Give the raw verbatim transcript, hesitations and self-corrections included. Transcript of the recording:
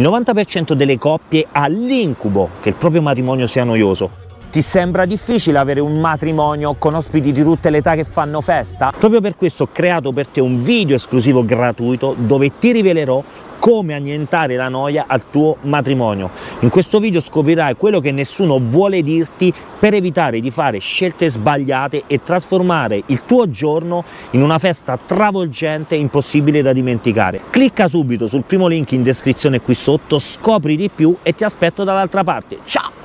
Il novanta per cento delle coppie ha l'incubo che il proprio matrimonio sia noioso. Ti sembra difficile avere un matrimonio con ospiti di tutte le età che fanno festa? Proprio per questo ho creato per te un video esclusivo gratuito dove ti rivelerò come annientare la noia al tuo matrimonio. In questo video scoprirai quello che nessuno vuole dirti per evitare di fare scelte sbagliate e trasformare il tuo giorno in una festa travolgente e impossibile da dimenticare. Clicca subito sul primo link in descrizione qui sotto, scopri di più e ti aspetto dall'altra parte. Ciao!